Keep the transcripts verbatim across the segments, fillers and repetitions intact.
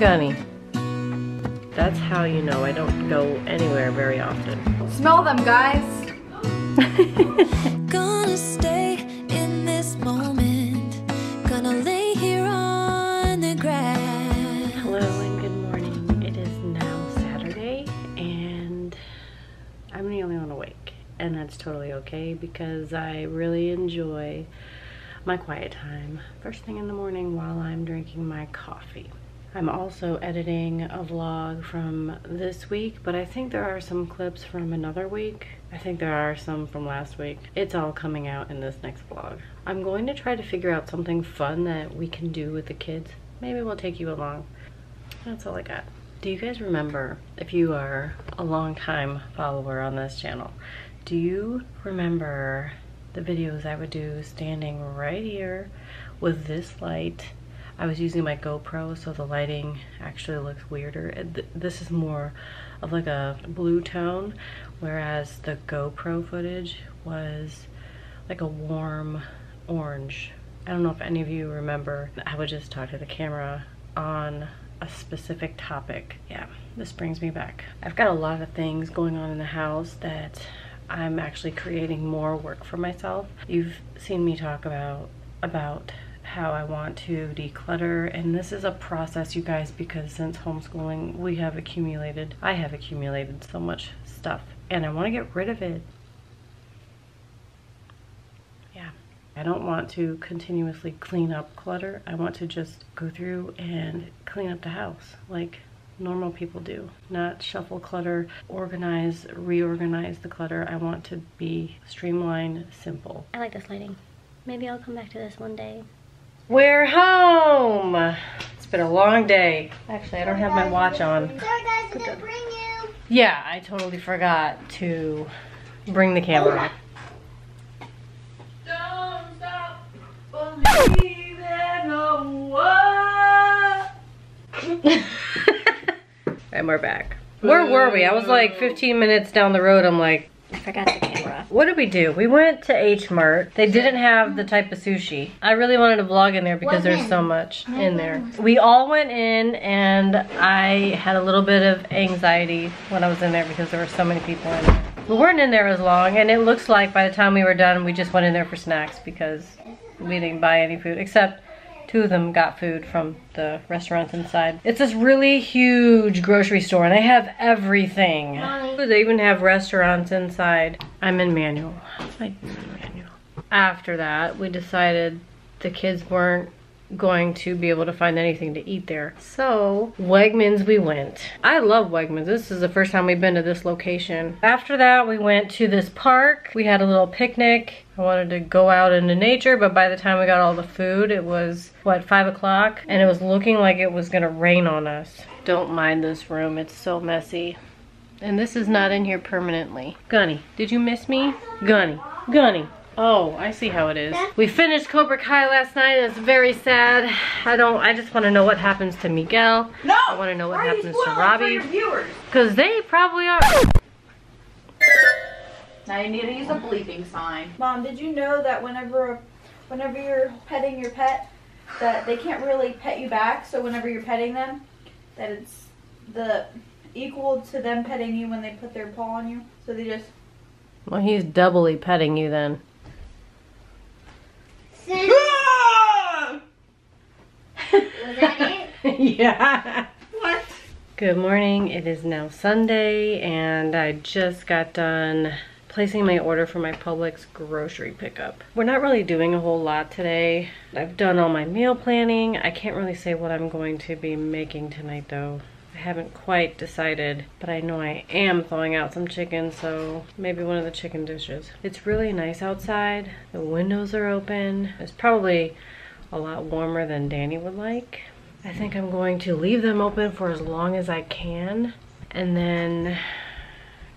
Gunny. That's how you know I don't go anywhere very often. Smell them, guys. Gonna stay in this moment. Gonna lay here on the grass. Hello and good morning. It is now Saturday and I'm the only one awake. And that's totally okay because I really enjoy my quiet time first thing in the morning while I'm drinking my coffee. I'm also editing a vlog from this week, but I think there are some clips from another week. I think there are some from last week. It's all coming out in this next vlog. I'm going to try to figure out something fun that we can do with the kids. Maybe we'll take you along. That's all I got. Do you guys remember, if you are a long time follower on this channel, do you remember the videos I would do standing right here with this light? I was using my GoPro, so the lighting actually looks weirder. This is more of like a blue tone, whereas the GoPro footage was like a warm orange. I don't know if any of you remember. I would just talk to the camera on a specific topic. Yeah, this brings me back. I've got a lot of things going on in the house that I'm actually creating more work for myself. You've seen me talk about about how I want to declutter, and this is a process, you guys, because since homeschooling we have accumulated, I have accumulated so much stuff and I want to get rid of it. Yeah, I don't want to continuously clean up clutter. I want to just go through and clean up the house like normal people do, not shuffle clutter, organize, reorganize the clutter. I want to be streamlined, simple. I like this lighting. Maybe I'll come back to this one day. We're home! It's been a long day. Actually, I don't have my watch on. Dad didn't bring you. Yeah, I totally forgot to bring the camera. Don't stop believing in what. And we're back. Where were we? I was like fifteen minutes down the road. I'm like, I forgot the camera. What did we do? We went to H Mart. They didn't have the type of sushi. I really wanted to vlog in there because there's so much in there. We all went in and I had a little bit of anxiety when I was in there because there were so many people in there. We weren't in there as long, and it looks like by the time we were done, we just went in there for snacks because we didn't buy any food, except two of them got food from the restaurants inside. It's this really huge grocery store and they have everything. Hi. They even have restaurants inside. I'm in manual. I'm in manual. After that, we decided the kids weren't going to be able to find anything to eat there. So, Wegmans we went. I love Wegmans. This is the first time we've been to this location. After that, we went to this park. We had a little picnic. I wanted to go out into nature, but by the time we got all the food, it was, what, five o'clock? And it was looking like it was gonna rain on us. Don't mind this room. It's so messy. And this is not in here permanently. Gunny, did you miss me? Gunny, Gunny. Oh, I see how it is. We finished Cobra Kai last night and it's very sad. I don't, I just want to know what happens to Miguel. No! I want to know what happens to Robbie. Because they probably are. Now you need to use a bleeping sign. Mom, did you know that whenever, whenever you're petting your pet, that they can't really pet you back? So whenever you're petting them, that it's the equal to them petting you when they put their paw on you. So they just... Well, he's doubly petting you then. Was that it? Yeah. What? Good morning. It is now Sunday and I just got done placing my order for my Publix grocery pickup. We're not really doing a whole lot today. I've done all my meal planning. I can't really say what I'm going to be making tonight though. I haven't quite decided, but I know I am thawing out some chicken, so maybe one of the chicken dishes. It's really nice outside. The windows are open. It's probably a lot warmer than Danny would like. I think I'm going to leave them open for as long as I can and then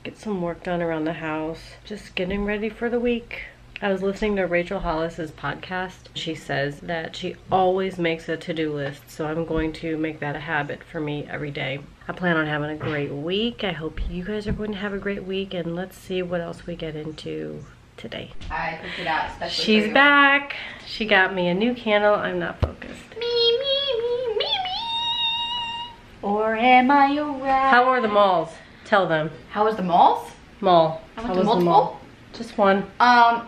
get some work done around the house. Just getting ready for the week. I was listening to Rachel Hollis's podcast. She says that she always makes a to-do list, so I'm going to make that a habit for me every day. I plan on having a great week. I hope you guys are going to have a great week, and let's see what else we get into today. I picked it out especially for you. She's back. She got me a new candle. I'm not focused. Me, me. Or am I a rat? How are the malls? Tell them. How was the malls? Mall. I went to multiple? Just one. Um,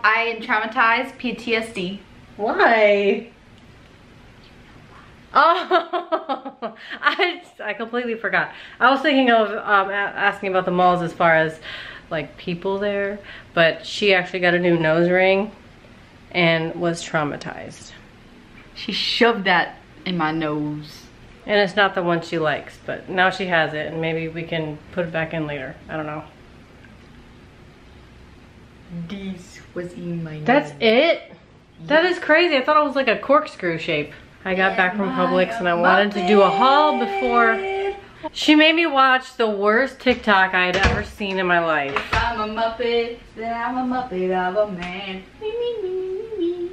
I am traumatized, P T S D. Why? Oh, I, I completely forgot. I was thinking of um, asking about the malls as far as like people there, but she actually got a new nose ring and was traumatized. She shoved that in my nose. And it's not the one she likes, but now she has it and maybe we can put it back in later. I don't know. This was in my nose. That's it? Yes. That is crazy. I thought it was like a corkscrew shape. I got back from Publix and I wanted to do a haul before. She made me watch the worst TikTok I had ever seen in my life. If I'm a Muppet, then I'm a Muppet of a man.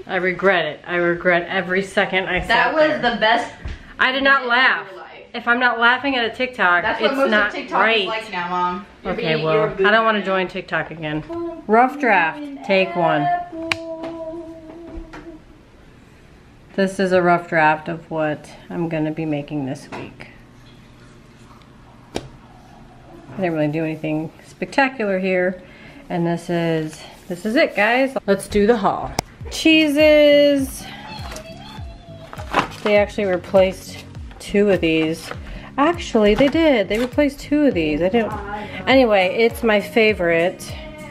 I regret it. I regret every second I sat there. That was the best. I did not laugh. If I'm not laughing at a TikTok, it's not right. That's what most of TikTok is like now, Mom. Okay, well, I don't want to join TikTok again. Rough draft, take one. This is a rough draft of what I'm going to be making this week. I didn't really do anything spectacular here. And this is, this is it, guys. Let's do the haul. Cheeses. They actually replaced two of these. Actually, they did. They replaced two of these. I didn't. Anyway, it's my favorite.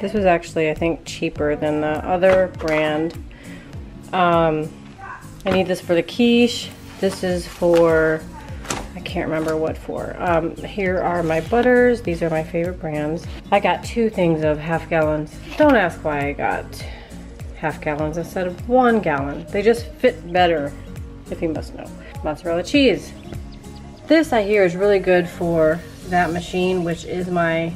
This was actually, I think, cheaper than the other brand. Um... I need this for the quiche. This is for, I can't remember what for. Um, here are my butters. These are my favorite brands. I got two things of half gallons. Don't ask why I got half gallons instead of one gallon. They just fit better, if you must know. Mozzarella cheese. This I hear is really good for that machine, which is my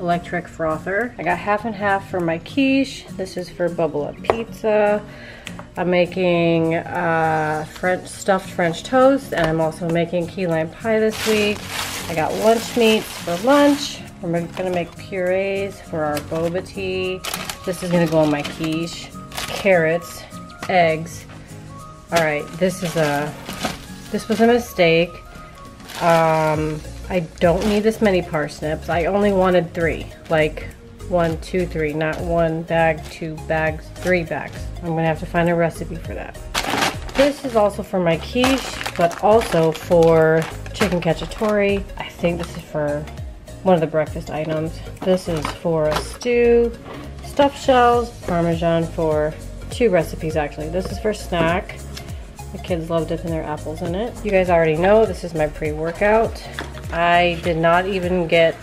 electric frother. I got half and half for my quiche. This is for bubble up pizza. I'm making uh, French stuffed French toast, and I'm also making key lime pie this week. I got lunch meats for lunch. We're gonna make purees for our boba tea. This is gonna go on my quiche. Carrots, eggs. All right, this is a this was a mistake. Um, I don't need this many parsnips. I only wanted three. Like. One, two, three, not one bag, two bags, three bags. I'm gonna have to find a recipe for that. This is also for my quiche, but also for chicken cacciatore. I think this is for one of the breakfast items. This is for a stew, stuffed shells, Parmesan for two recipes actually. This is for snack. The kids love dipping their apples in it. You guys already know this is my pre-workout. I did not even get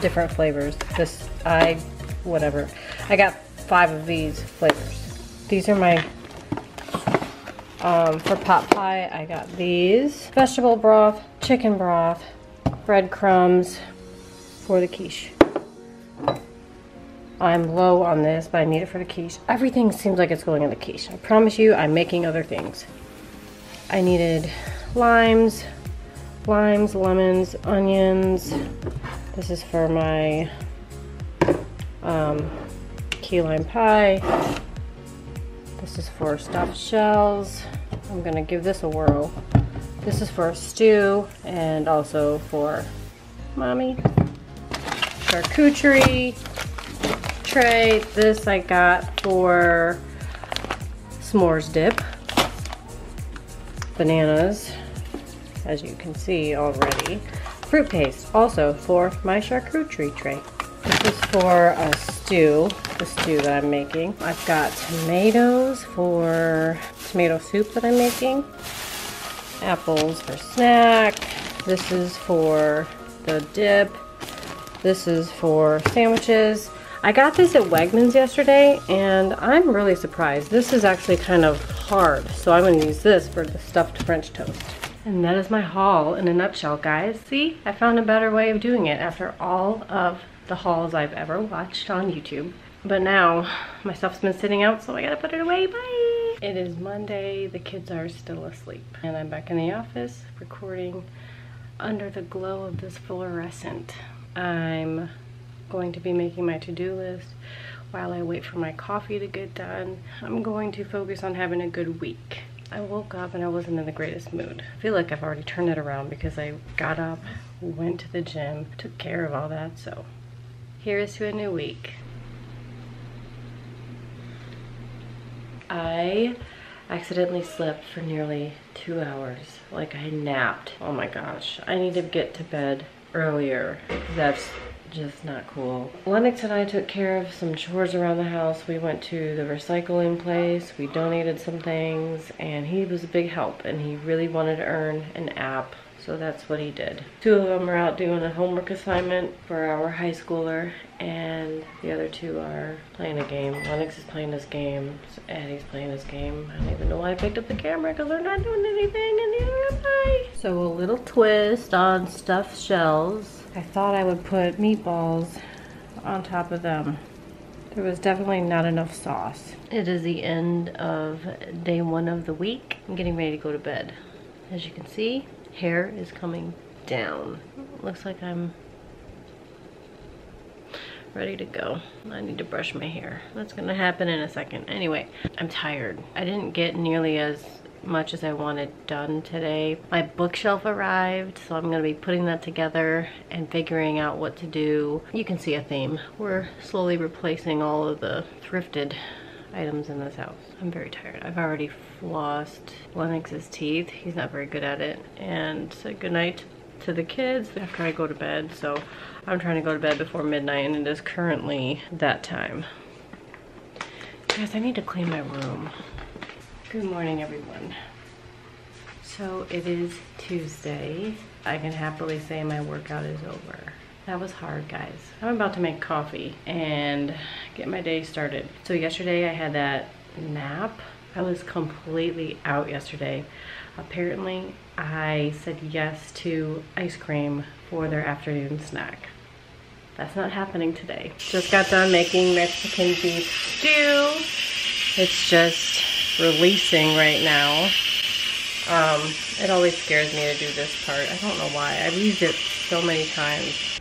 different flavors. This I, whatever. I got five of these flavors. These are my, um, for pot pie, I got these. Vegetable broth, chicken broth, breadcrumbs for the quiche. I'm low on this, but I need it for the quiche. Everything seems like it's going in the quiche. I promise you, I'm making other things. I needed limes, limes, lemons, onions. This is for my Um, key lime pie. This is for stuffed shells. I'm gonna give this a whirl. This is for a stew and also for mommy. Charcuterie tray. This I got for s'mores dip. Bananas, as you can see already. Fruit paste, also for my charcuterie tray. This is for a stew, the stew that I'm making. I've got tomatoes for tomato soup that I'm making. Apples for snack. This is for the dip. This is for sandwiches. I got this at Wegmans yesterday and I'm really surprised. This is actually kind of hard, so I'm gonna use this for the stuffed French toast. And that is my haul in a nutshell, guys. See, I found a better way of doing it after all of the hauls I've ever watched on YouTube. But now my stuff's been sitting out, so I gotta put it away. Bye. It is Monday. The kids are still asleep and I'm back in the office recording under the glow of this fluorescent. I'm going to be making my to-do list while I wait for my coffee to get done. I'm going to focus on having a good week. I woke up and I wasn't in the greatest mood. I feel like I've already turned it around because I got up, we went to the gym, took care of all that, so here is to a new week. I accidentally slept for nearly two hours. Like, I napped. Oh my gosh. I need to get to bed earlier. That's just not cool. Lennox and I took care of some chores around the house. We went to the recycling place. We donated some things, and he was a big help, and he really wanted to earn an app, so that's what he did. Two of them are out doing a homework assignment for our high schooler, and the other two are playing a game. Lennox is playing his game, Addie's playing his game. I don't even know why I picked up the camera because they're not doing anything, and neither am I. So a little twist on stuffed shells. I thought I would put meatballs on top of them. There was definitely not enough sauce. It is the end of day one of the week. I'm getting ready to go to bed. As you can see, hair is coming down. Looks like I'm ready to go. I need to brush my hair. That's gonna happen in a second. Anyway, I'm tired. I didn't get nearly as much as I wanted done today. My bookshelf arrived, so I'm gonna be putting that together and figuring out what to do. You can see a theme. We're slowly replacing all of the thrifted items in this house. I'm very tired. I've already flossed Lennox's teeth. He's not very good at it. And said goodnight to the kids after I go to bed. So I'm trying to go to bed before midnight, and it is currently that time. Guys, I need to clean my room. Good morning, everyone. So it is Tuesday. I can happily say my workout is over. That was hard, guys. I'm about to make coffee and get my day started. So yesterday I had that nap. I was completely out yesterday. Apparently, I said yes to ice cream for their afternoon snack. That's not happening today. Just got done making Mexican beef stew. It's just releasing right now. Um, it always scares me to do this part. I don't know why. I've used it so many times.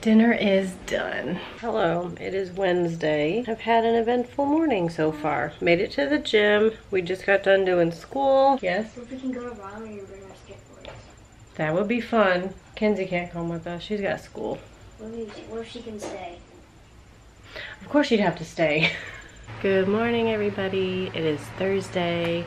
Dinner is done. Hello, it is Wednesday. I've had an eventful morning so far. Made it to the gym. We just got done doing school. Yes? If we can go to Raleigh and bring our skateboards. That would be fun. Kenzie can't come with us. She's got school. What if she can stay? Of course she'd have to stay. Good morning, everybody. It is Thursday.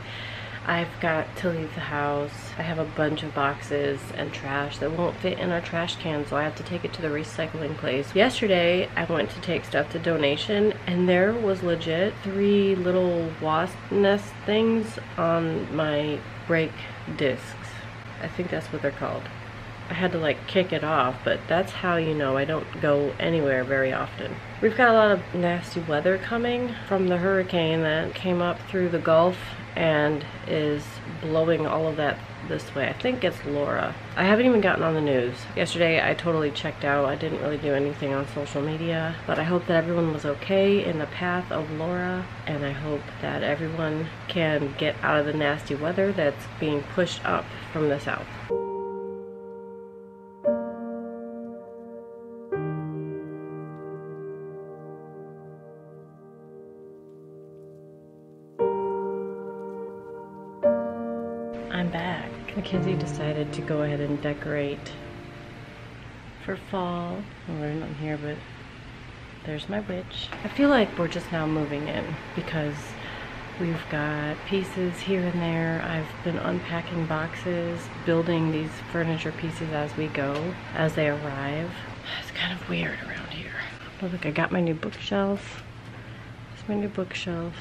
I've got to leave the house. I have a bunch of boxes and trash that won't fit in our trash can, so I have to take it to the recycling place. Yesterday, I went to take stuff to donation, and there was legit three little wasp nest things on my brake discs. I think that's what they're called. I had to like kick it off, but that's how you know I don't go anywhere very often. We've got a lot of nasty weather coming from the hurricane that came up through the Gulf and is blowing all of that this way. I think it's Laura. I haven't even gotten on the news. Yesterday I totally checked out. I didn't really do anything on social media, but I hope that everyone was okay in the path of Laura, and I hope that everyone can get out of the nasty weather that's being pushed up from the south. Mackenzie decided to go ahead and decorate for fall. Well, they're not here, but there's my witch. I feel like we're just now moving in because we've got pieces here and there. I've been unpacking boxes, building these furniture pieces as we go, as they arrive. It's kind of weird around here. Oh, look, I got my new bookshelf. It's my new bookshelf.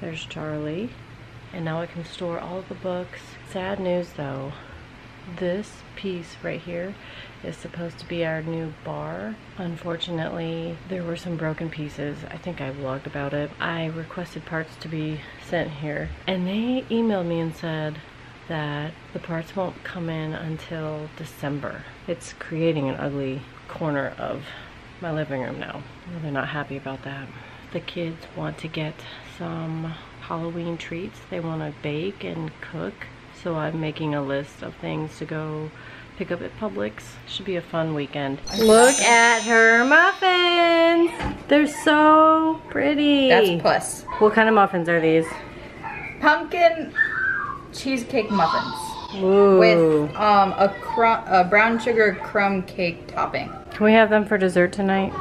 There's Charlie, and now I can store all of the books. Sad news though, this piece right here is supposed to be our new bar. Unfortunately, there were some broken pieces. I think I vlogged about it. I requested parts to be sent here, and they emailed me and said that the parts won't come in until December. It's creating an ugly corner of my living room now. I'm really not happy about that. The kids want to get some Halloween treats. They want to bake and cook. So I'm making a list of things to go pick up at Publix. Should be a fun weekend. Look at her muffins. They're so pretty. That's puss. What kind of muffins are these? Pumpkin cheesecake muffins. Ooh. With um, a, crumb, a brown sugar crumb cake topping. Can we have them for dessert tonight?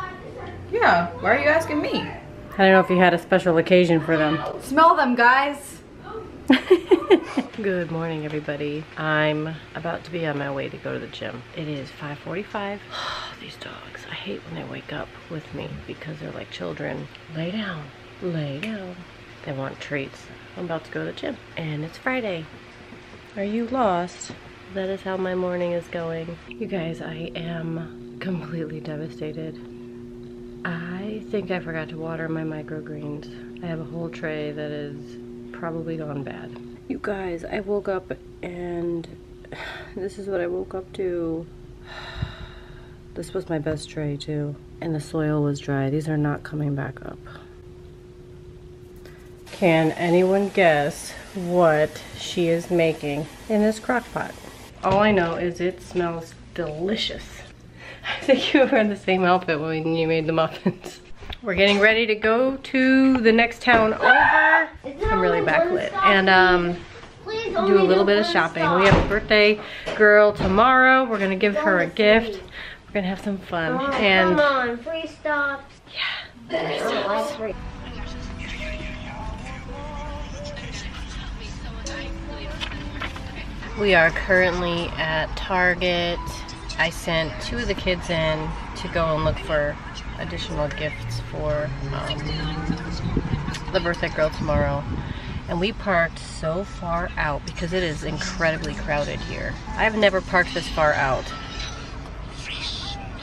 Yeah, why are you asking me? I don't know if you had a special occasion for them. Smell them, guys. Good morning, everybody. I'm about to be on my way to go to the gym. It is five forty-five. These dogs, I hate when they wake up with me because they're like children. Lay down, lay down. They want treats. I'm about to go to the gym and it's Friday. Are you lost? That is how my morning is going. You guys, I am completely devastated. I think I forgot to water my microgreens. I have a whole tray that is probably gone bad. You guys, I woke up and this is what I woke up to. This was my best tray too. And the soil was dry. These are not coming back up. Can anyone guess what she is making in this crock pot? All I know is it smells delicious. I think you were in the same outfit when you made the muffins. We're getting ready to go to the next town over. I'm really backlit. And um, do a little bit of shopping. We have a birthday girl tomorrow. We're gonna give her a gift. We're gonna have some fun. And come on, free stops. Yeah, free stops. We are currently at Target. I sent two of the kids in to go and look for additional gifts for um, the birthday girl tomorrow. And we parked so far out because it is incredibly crowded here. I've never parked this far out.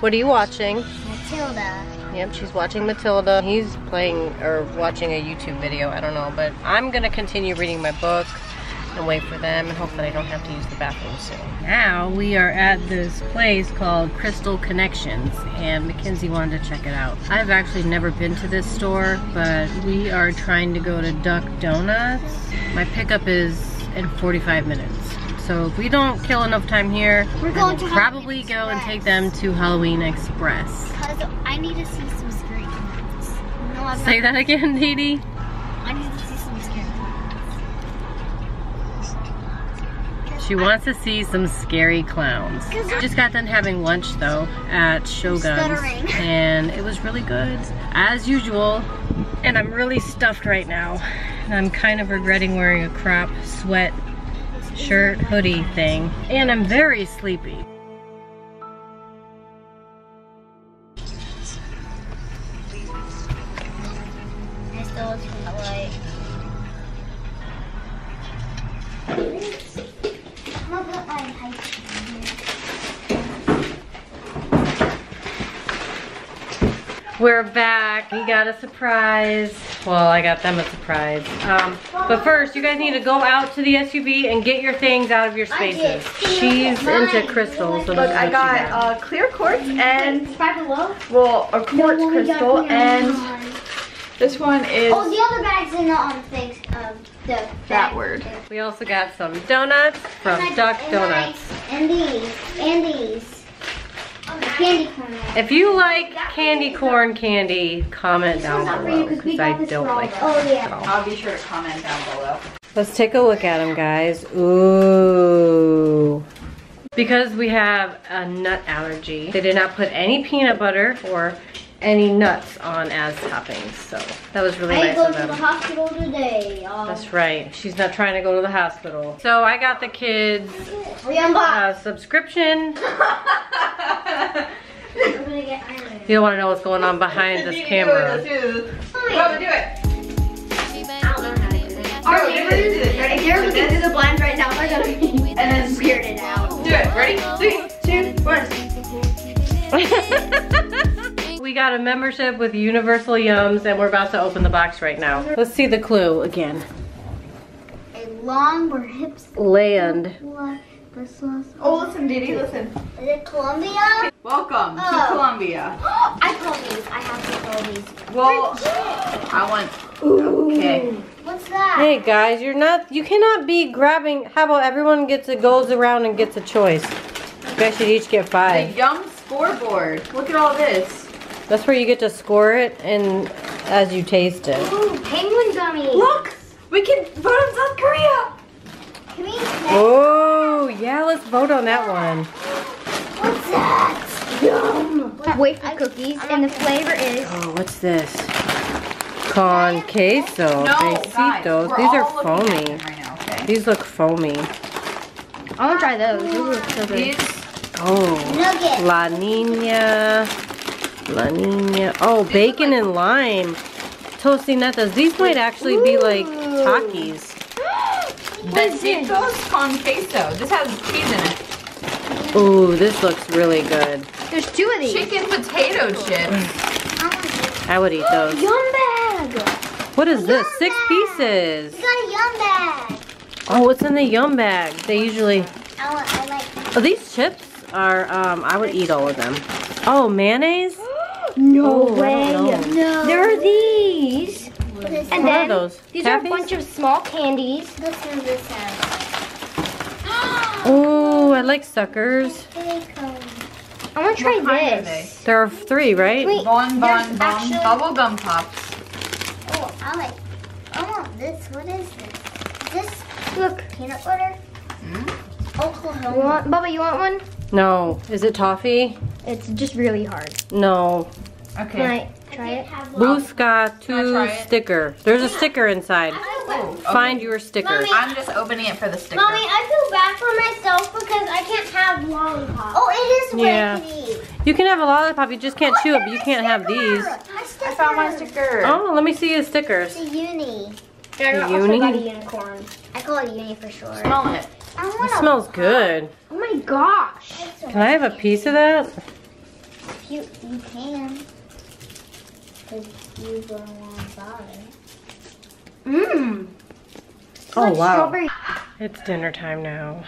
What are you watching? Matilda. Yep, she's watching Matilda. He's playing or watching a YouTube video, I don't know. But I'm gonna continue reading my book and wait for them and hope that I don't have to use the bathroom soon. Now we are at this place called Crystal Connections and Mackenzie wanted to check it out. I've actually never been to this store, but we are trying to go to Duck Donuts. My pickup is in forty-five minutes. So if we don't kill enough time here, we're going we'll to probably go and take them to Halloween Express. Because I need to see some scary moments. No, I'm Say not that again, Dee Dee. I need to see some scary moments. She I wants to see some scary clowns. Just got done having lunch though at Shogun's and it was really good as usual. And I'm really stuffed right now. And I'm kind of regretting wearing a crop sweat shirt hoodie thing, and I'm very sleepy. I still look for the light. I'm gonna put my high shoes in here. We're back. We got a surprise. Well, I got them a surprise. Um, but first, you guys need to go out to the S U V and get your things out of your spaces. She's into crystals. So look, I got uh, clear quartz and, well, a quartz crystal, and this one is... Oh, the other bag's in the um, things. Um, the that word. We also got some donuts from Duck Donuts. And these. And these. Candy corn. If you like candy corn candy, comment down below because I don't like it. Oh yeah. I'll be sure to comment down below. Let's take a look at them, guys. Ooh. Because we have a nut allergy, they did not put any peanut butter or any nuts on as toppings. So that was really nice of them. I go to the hospital today. Um, That's right. She's not trying to go to the hospital. So I got the kids uh, subscription. You don't want to know what's going on behind this camera. How to do it? I don't know how to do it. All right, we're gonna do this. Ready? If you're looking through the blinds right now, we're gonna be and then weird it out. Do it. Ready? Three, two, one. We got a membership with Universal Yums and we're about to open the box right now. Let's see the clue again. A lawn where hips land. Oh, listen, Dee Dee, listen. Is it Colombia? Welcome oh. to Colombia. I call these. I have to call these. Well, I want. Ooh. Okay. What's that? Hey guys, you're not. You cannot be grabbing. How about everyone gets a goes around and gets a choice? guys should each get five. The Yum scoreboard. Look at all this. That's where you get to score it and as you taste it. Ooh, penguin gummies. Look, we can vote on South Korea. Can we? Oh, yeah, let's vote on that one. What's that? Yum. Wafer cookies, and the flavor is. Oh, what's this? Con queso. No, guys, those. These are foamy. Right now, okay? These look foamy. I want to try those. Those look so good. Oh, Nugget. La Nina. La Nina. Oh, these bacon like and lime. Toasty nuts. These might actually Ooh. be like Takis. Besitos con queso. This has cheese in it. Ooh, this looks really good. There's two of these. Chicken potato chips. I would eat those. Yum bag. What is a this? Six bag. pieces. We got a yum bag. Oh, what's in the yum bag? They usually. I want, I like oh, these chips are. Um, I would eat all of them. Oh, mayonnaise. No oh, way. No. There are these. And what then, are those? These Tappies? are a bunch of small candies. This is this oh, I like suckers. I want to try what this. There are three, right? Wait, bon, bon, bon, actually... bubble gum pops. Oh, I like. I want this. What is this? This look peanut butter. Mm-hmm. Oklahoma. You want, Bubba, you want one? No. Is it toffee? It's just really hard. No. Okay. Can I try it? Buska two sticker. There's a sticker inside. Oh, okay. Find your sticker. Mommy, I'm just opening it for the sticker. Mommy, I feel bad for myself because I can't have lollipop. Oh, it is yeah. wet. You can have a lollipop. You just can't oh, chew it, but you can't have these. I found my sticker. Oh, let me see his stickers. It's a uni. Yeah, I uni? Also got a unicorn. I call it a uni for sure. Smell it. I want it smells pop. good. Oh my gosh. So can I have a piece of that? You, you can. You go Mmm. Oh like wow. Strawberry. It's dinner time now.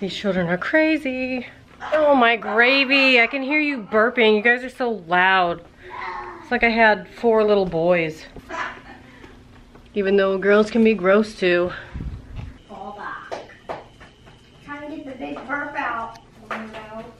These children are crazy. Oh my gravy. I can hear you burping. You guys are so loud. It's like I had four little boys. Even though girls can be gross too. Fall back. Trying to get the big burp out.